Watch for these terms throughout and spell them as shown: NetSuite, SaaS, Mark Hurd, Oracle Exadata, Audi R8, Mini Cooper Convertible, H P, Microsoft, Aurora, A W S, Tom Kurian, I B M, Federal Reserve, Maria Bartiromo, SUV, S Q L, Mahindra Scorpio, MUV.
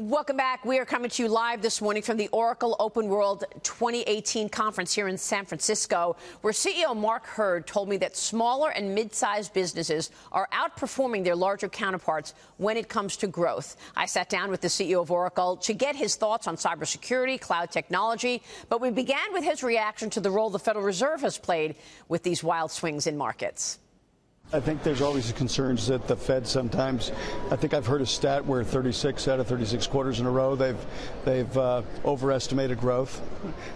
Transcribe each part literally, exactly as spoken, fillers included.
Welcome back. We are coming to you live this morning from the Oracle Open World twenty eighteen conference here in San Francisco, where C E O Mark Hurd told me that smaller and mid-sized businesses are outperforming their larger counterparts when it comes to growth. I sat down with the C E O of Oracle to get his thoughts on cybersecurity, cloud technology, but we began with his reaction to the role the Federal Reserve has played with these wild swings in markets. I think there's always concerns that the Fed sometimes, I think I've heard a stat where thirty-six out of thirty-six quarters in a row, they've they've uh, overestimated growth.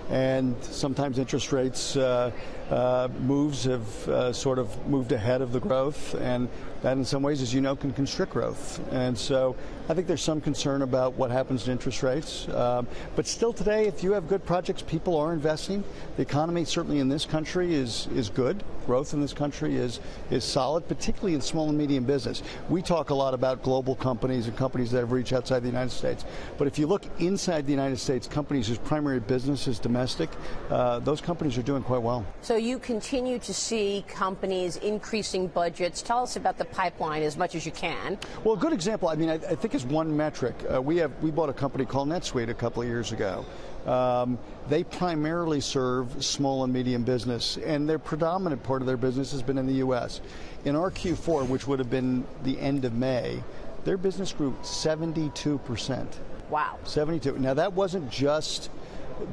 And sometimes interest rates uh, uh, moves have uh, sort of moved ahead of the growth. And that in some ways, as you know, can constrict growth. And so I think there's some concern about what happens to interest rates. Um, but still today, if you have good projects, people are investing. The economy, certainly in this country, is, is good. Growth in this country is, is solid. Solid, particularly in small and medium business. We talk a lot about global companies and companies that have reached outside the United States. But if you look inside the United States, companies whose primary business is domestic, uh, those companies are doing quite well. So you continue to see companies increasing budgets. Tell us about the pipeline as much as you can. Well, a good example, I mean, I, I think is one metric. Uh, we have we bought a company called NetSuite a couple of years ago. Um, they primarily serve small and medium business, and their predominant part of their business has been in the U S In our Q four, which would have been the end of May, their business grew seventy-two percent. Wow. seventy-two. Now that wasn't just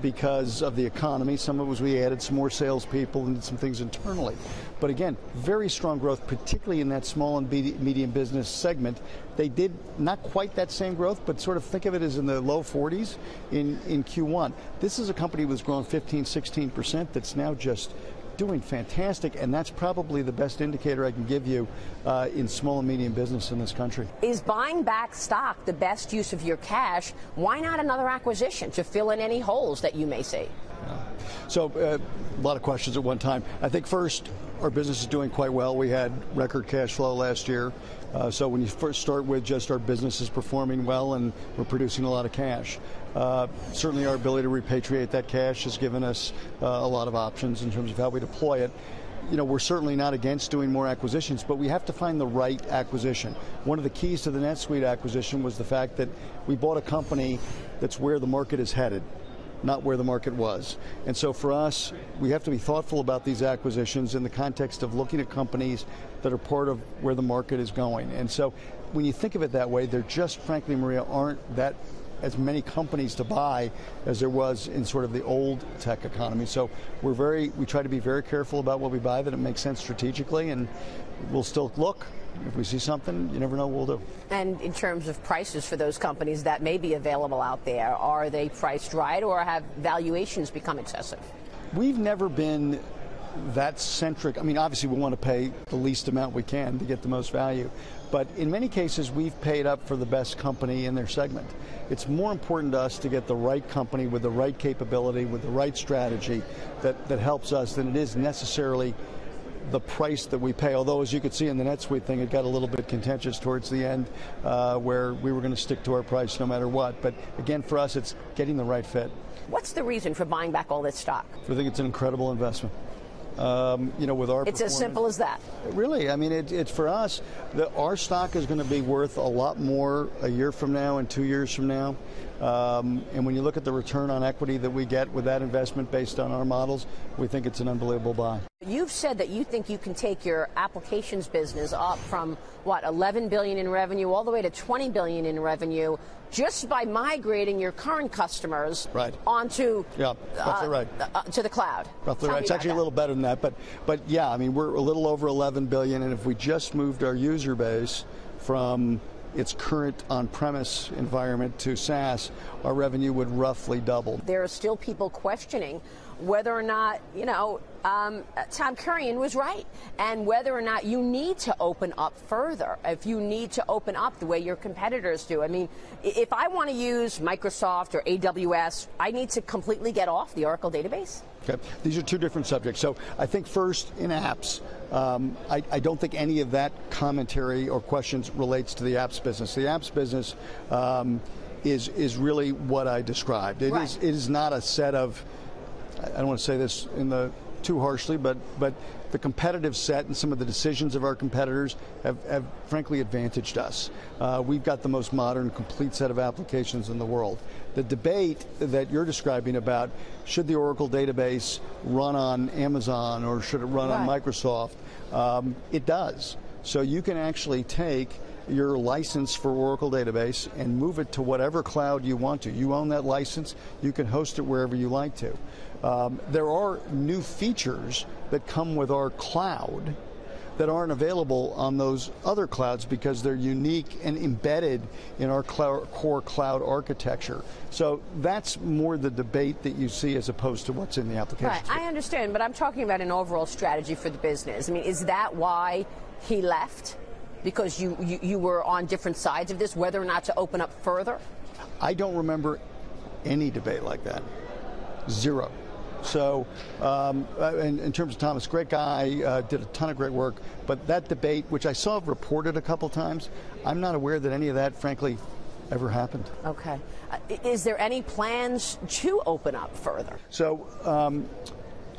because of the economy. Some of it was we added some more salespeople and did some things internally. But again, very strong growth, particularly in that small and medium business segment. They did not quite that same growth, but sort of think of it as in the low forties in, in Q one. This is a company that was growing fifteen, sixteen percent that's now just doing fantastic, and that's probably the best indicator I can give you uh, in small and medium business in this country. Is buying back stock the best use of your cash? Why not another acquisition to fill in any holes that you may see? Yeah. So uh, a lot of questions at one time. I think first, our business is doing quite well. We had record cash flow last year. Uh, so when you first start with just our business is performing well and we're producing a lot of cash. Uh, certainly our ability to repatriate that cash has given us uh, a lot of options in terms of how we deploy it. You know, we're certainly not against doing more acquisitions, but we have to find the right acquisition. One of the keys to the NetSuite acquisition was the fact that we bought a company that's where the market is headed, not where the market was. And so for us, we have to be thoughtful about these acquisitions in the context of looking at companies that are part of where the market is going. And so when you think of it that way, there just, frankly, Maria, aren't that as many companies to buy as there was in sort of the old tech economy. So we're very, we try to be very careful about what we buy, that it makes sense strategically, and we'll still look. If we see something, you never know what we'll do. And in terms of prices for those companies that may be available out there, are they priced right or have valuations become excessive? We've never been that centric. I mean, obviously we want to pay the least amount we can to get the most value. But in many cases, we've paid up for the best company in their segment. It's more important to us to get the right company with the right capability, with the right strategy that, that helps us than it is necessarily the price that we pay, although as you could see in the NetSuite thing, it got a little bit contentious towards the end uh, where we were going to stick to our price no matter what. But again, for us, it's getting the right fit. What's the reason for buying back all this stock? I think it's an incredible investment. Um, you know, with our it's as simple as that. Really, I mean, it, it's for us, the, our stock is going to be worth a lot more a year from now and two years from now. Um, and when you look at the return on equity that we get with that investment based on our models, we think it's an unbelievable buy. You've said that you think you can take your applications business up from, what, eleven billion dollars in revenue all the way to twenty billion dollars in revenue just by migrating your current customers right. onto yeah, roughly uh, right. uh, to the cloud. Roughly Tell right. It's actually that. a little better than that. But, but yeah, I mean, we're a little over eleven billion dollars, and if we just moved our user base from its current on-premise environment to SaaS, our revenue would roughly double. There are still people questioning whether or not, you know, um, Tom Kurian was right, and whether or not you need to open up further, if you need to open up the way your competitors do. I mean, if I want to use Microsoft or A W S, I need to completely get off the Oracle database. Okay, these are two different subjects. So I think first in apps, um, I, I don't think any of that commentary or questions relates to the apps business. The apps business um, is, is really what I described. It, right. is, it is not a set of, I don't want to say this in the too harshly, but, but the competitive set and some of the decisions of our competitors have, have frankly advantaged us. Uh, we've got the most modern, complete set of applications in the world. The debate that you're describing about should the Oracle database run on Amazon or should it run right. on Microsoft, um, it does. So you can actually take your license for Oracle Database and move it to whatever cloud you want to. You own that license, you can host it wherever you like to. Um, there are new features that come with our cloud that aren't available on those other clouds because they're unique and embedded in our cloud, core cloud architecture. So that's more the debate that you see as opposed to what's in the application. Right, I understand, but I'm talking about an overall strategy for the business. I mean, is that why he left? Because you, you, you were on different sides of this, whether or not to open up further? I don't remember any debate like that. Zero. So, um, in, in terms of Thomas, great guy, uh, did a ton of great work, but that debate, which I saw reported a couple times, I'm not aware that any of that, frankly, ever happened. Okay. Uh, is there any plans to open up further? So, um,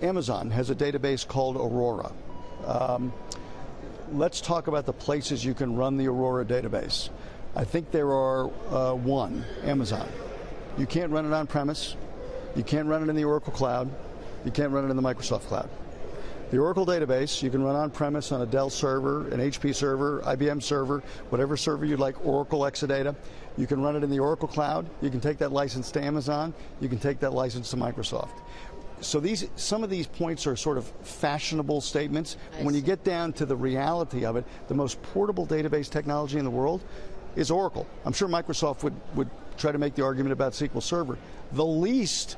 Amazon has a database called Aurora. Um, Let's talk about the places you can run the Aurora database. I think there are uh, one, Amazon. You can't run it on-premise, you can't run it in the Oracle Cloud, you can't run it in the Microsoft Cloud. The Oracle database, you can run on-premise on a Dell server, an H P server, I B M server, whatever server you like, Oracle Exadata. You can run it in the Oracle Cloud, you can take that license to Amazon, you can take that license to Microsoft. So these, some of these points are sort of fashionable statements. I when see. you get down to the reality of it, the most portable database technology in the world is Oracle. I'm sure Microsoft would, would try to make the argument about S Q L Server. The least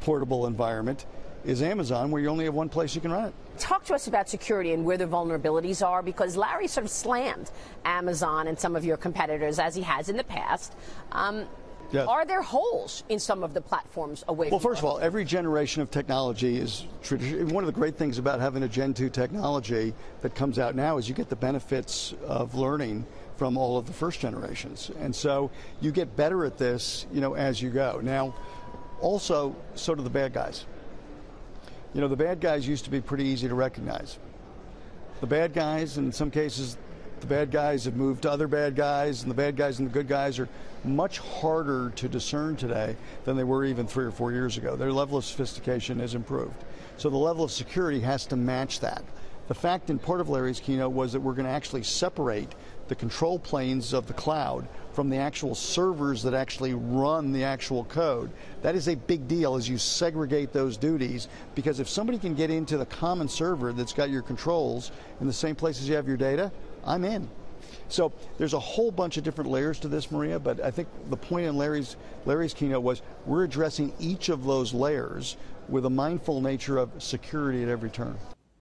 portable environment is Amazon, where you only have one place you can run it. Talk to us about security and where the vulnerabilities are, because Larry sort of slammed Amazon and some of your competitors, as he has in the past. Um, Yes. Are there holes in some of the platforms away well, from Well, first of all, every generation of technology is tradition. One of the great things about having a Gen two technology that comes out now is you get the benefits of learning from all of the first generations. And so you get better at this, you know, as you go. Now, also, so do the bad guys. You know, the bad guys used to be pretty easy to recognize. The bad guys, in some cases, the bad guys have moved to other bad guys, and the bad guys and the good guys are much harder to discern today than they were even three or four years ago. Their level of sophistication has improved. So the level of security has to match that. The fact in part of Larry's keynote was that we're going to actually separate the control planes of the cloud from the actual servers that actually run the actual code. That is a big deal as you segregate those duties, because if somebody can get into the common server that's got your controls in the same places you have your data, I'm in. So there's a whole bunch of different layers to this, Maria, but I think the point in Larry's, Larry's keynote was we're addressing each of those layers with a mindful nature of security at every turn.